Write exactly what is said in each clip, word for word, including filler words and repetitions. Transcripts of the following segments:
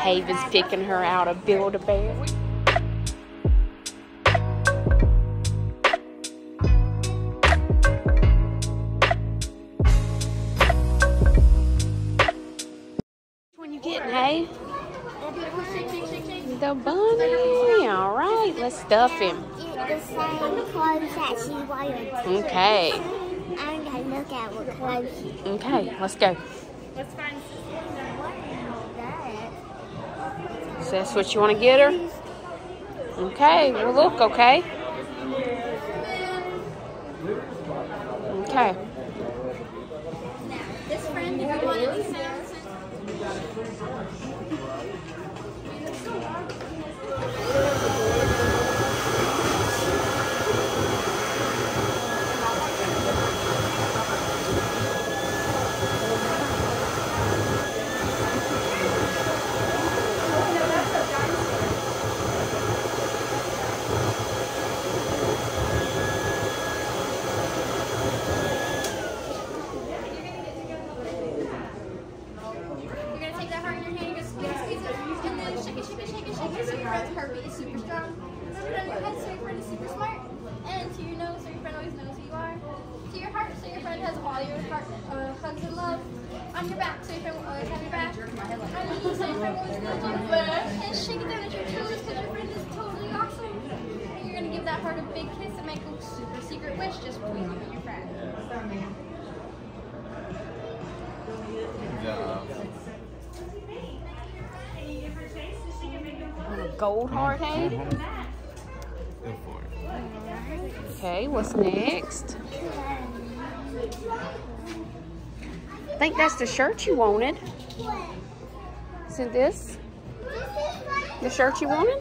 Haven's picking her out a Build-A-Bear. Which one you getting, Hay? The bunny. All right, let's stuff him. Okay. I'm gonna look at what clothes she wears. Okay, let's go. Let's find. So that's what you want to get her? Okay, well look, okay? Okay. This friend, if you want to be on your back, so your friend will always have your back. On your knees, so your friend will always touch you. And shake it down at your toes, because your friend is totally awesome. And you're going to give that heart a big kiss and make a super secret wish just between you and your friend. Yeah. Gold heart, Hay? Go for it. Okay, what's next? I think that's the shirt you wanted. Is it this? The shirt you wanted?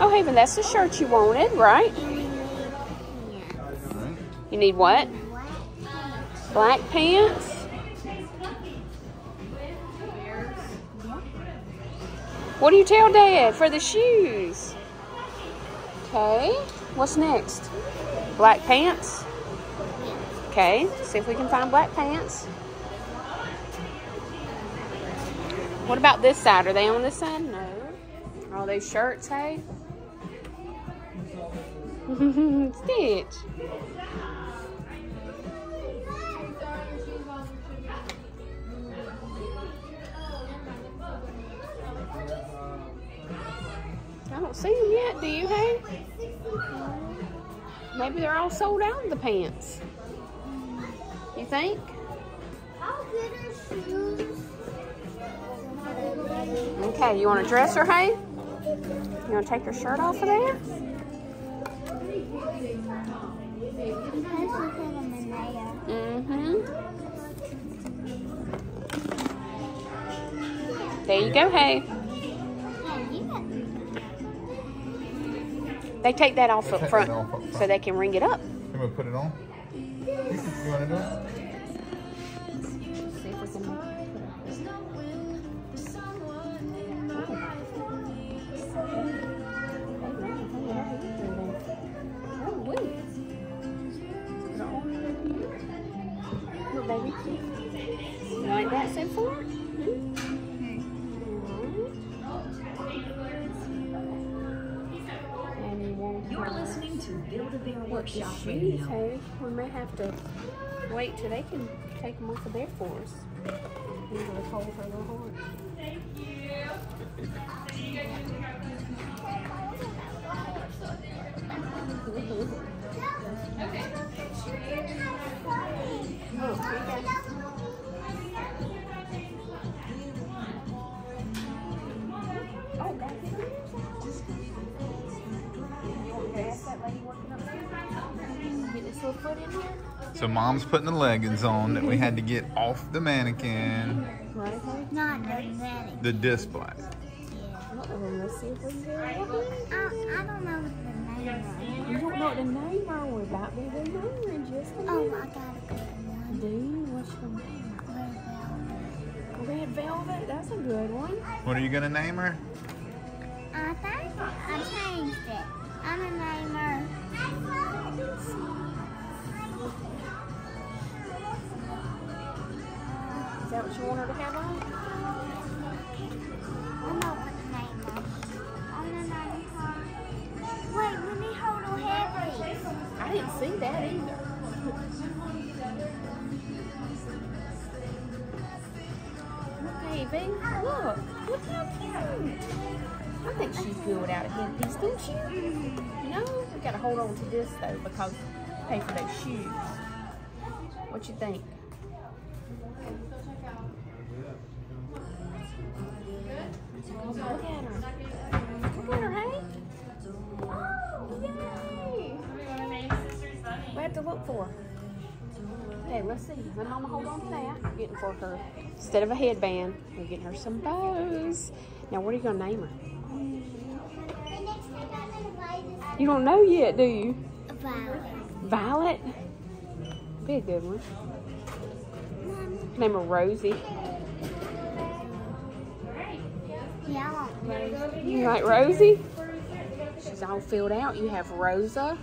Oh, Haven, that's the shirt you wanted, right? You need what? Black pants? What do you tell Dad for the shoes? Okay, what's next? Black pants? Okay, see if we can find black pants. What about this side? Are they on this side? No. All those shirts, Hay? Stitch. I don't see them yet, do you, Hay? Maybe they're all sold out of the pants. You think? I'll get her shoes. Okay, you want to dress her, Hay? You want to take her shirt off of there? Mm-hmm. There you go, Hay. They take that off up front so they can ring it up. You want to put it on? You want to do it? You like that so far? You're listening to Build-A-Bear Workshop Radio. Hey, we may have to wait till they can take them off of there for us. I'm going to hold her little heart. Thank you. Oh, that's it. So Mom's putting the leggings on that we had to get off the mannequin. Not the mannequin. The display. I don't know what the name is. You don't know what the name I was about to be. Oh, I got a good one. Do you? What's your name? Red Velvet. Red Velvet? That's a good one. What are you going to name her? I think I changed it. I'm going to name her. Is that what you want her to have on? leaving. Look, look how cute. I think she's good out of headpiece, don't you? No, we've got to hold on to this though because pay for those shoes. What you think? Look at her. Look at her, hey? Oh, yay! We have to look for her. Okay, let's see. My mama hold on to that. We're getting for her, instead of a headband, we're getting her some bows. Now, what are you going to name her? You don't know yet, do you? Violet. Violet? Be a good one. Name her Rosie. Yeah, I like Rosie. You like Rosie? She's all filled out. You have Rosa.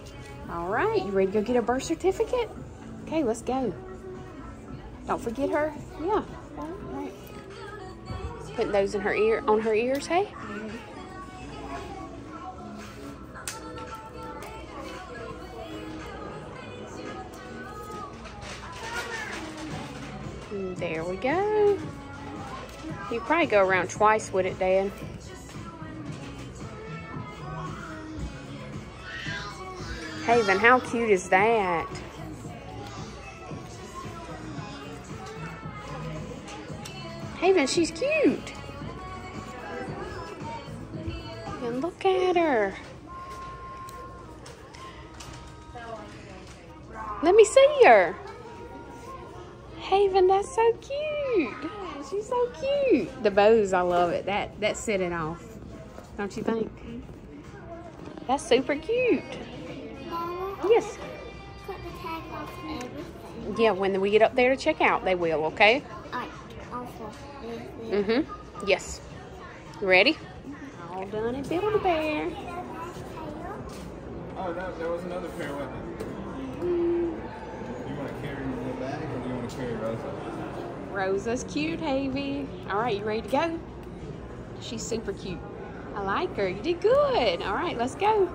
All right, you ready to go get a birth certificate? Okay, let's go. Don't forget her. Yeah. All right. Putting those in her ear, on her ears, hey? Mm-hmm. There we go. You'd probably go around twice, would it, Dad? Haven, how cute is that? Haven, she's cute. And look at her. Let me see her. Haven, that's so cute. She's so cute. The bows, I love it. That that set it off. Don't you think? That's super cute. Mama, yes. Put the tag off everything. Yeah, when we get up there to check out, they will, okay? Alright, awful. Mm-hmm. Yes. You ready? Mm-hmm. All done and Build-A-Bear. Oh, no, there was another pair with it. Mm-hmm. You want to carry the bag or do you want to carry Rosa? Rosa's cute, Havy. All right, you ready to go? She's super cute. I like her. You did good. All right, let's go.